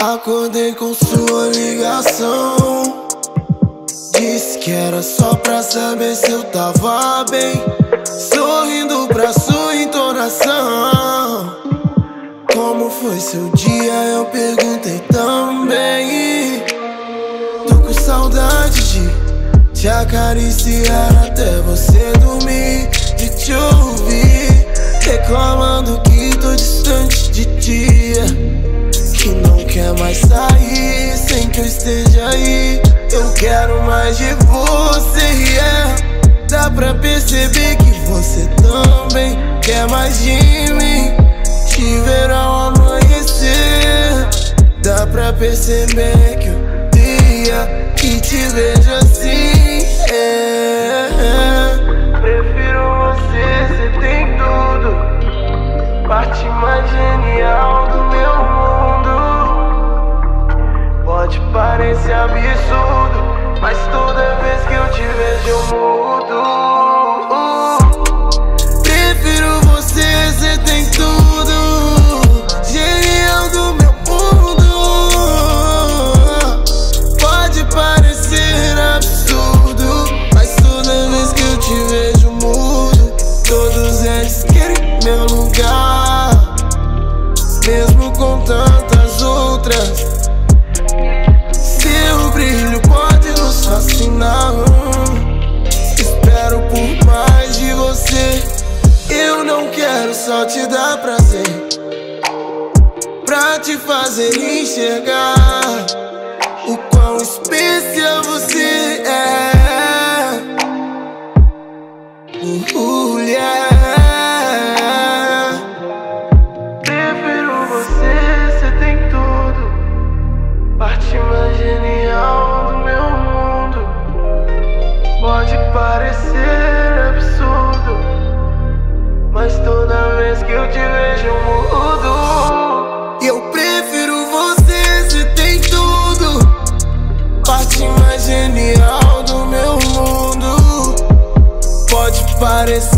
Acordei com sua ligação. Disse que era só pra saber se eu tava bem. Sorrindo pra sua entonação. Como foi seu dia? Eu perguntei também. Tô com saudade de te acariciar até você dormir, de te ouvir reclamando que tô distante de ti, que não quer mais sair sem que eu esteja aí. Eu quero mais de você, yeah. Dá pra perceber que você também quer mais de mim. Te ver ao amanhecer, dá pra perceber que o dia que te vejo assim é. Prefiro você, você tem tudo, parte mais genial do meu mundo. Pode parecer absurdo, mas toda vez que eu te vejo eu mudo. Prefiro você, você tem tudo, genial do meu mundo. Pode parecer absurdo, mas toda vez que eu te vejo mudo. Todos eles querem meu lugar, mesmo com tantas outras. Espero por mais de você. Eu não quero só te dar prazer, pra te fazer enxergar o quão especial você é, mulher. Prefiro você, você tem tudo, parte mais genial do meu mundo. Pode parecer absurdo, mas toda vez que eu te vejo eu mudo. Eu prefiro você, você tem tudo, parte mais genial do meu mundo. Pode parecer